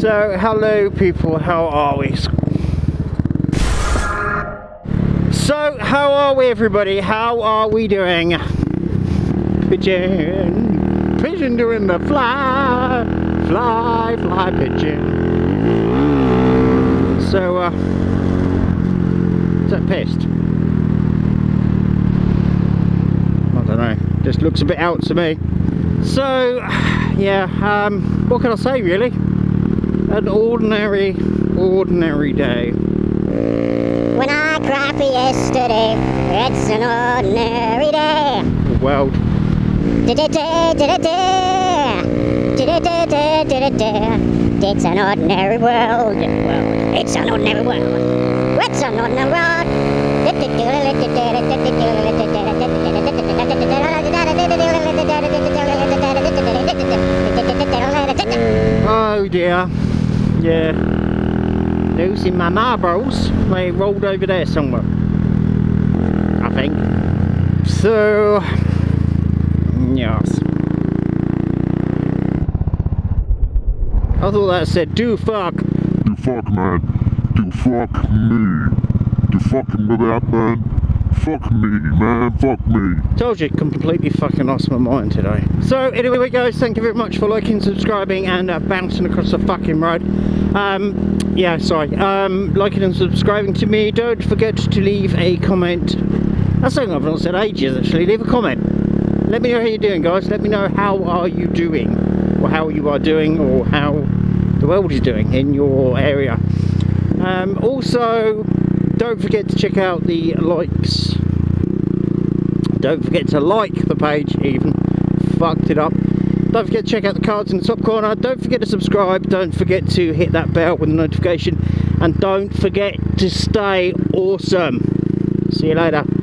So hello people, how are we? So how are we everybody? How are we doing? Pigeon, pigeon doing the fly, fly, fly pigeon. So is that pissed? I don't know, just looks a bit out to me. So yeah, what can I say really? An ordinary day. When I cried for yesterday, it's an ordinary day. Well. It's an ordinary world. It's an ordinary world. It's an ordinary world. Oh dear. Yeah. Losing my marbles. They rolled over there somewhere, I think. So. Yes. I thought that said do fuck. Do fuck, man. Do fuck me. Do fucking with that, man. Fuck me, man. Fuck me. Told you, completely fucking lost my mind today. So anyway guys, thank you very much for liking, subscribing and bouncing across the fucking road. Yeah, sorry. Liking and subscribing to me. Don't forget to leave a comment. That's something I've not said ages actually. Leave a comment. Let me know how you're doing guys, let me know how are you doing, or how you are doing, or how the world is doing in your area. Also, don't forget to check out the likes, don't forget to like the page even, fucked it up. Don't forget to check out the cards in the top corner, don't forget to subscribe, don't forget to hit that bell with the notification, and don't forget to stay awesome. See you later.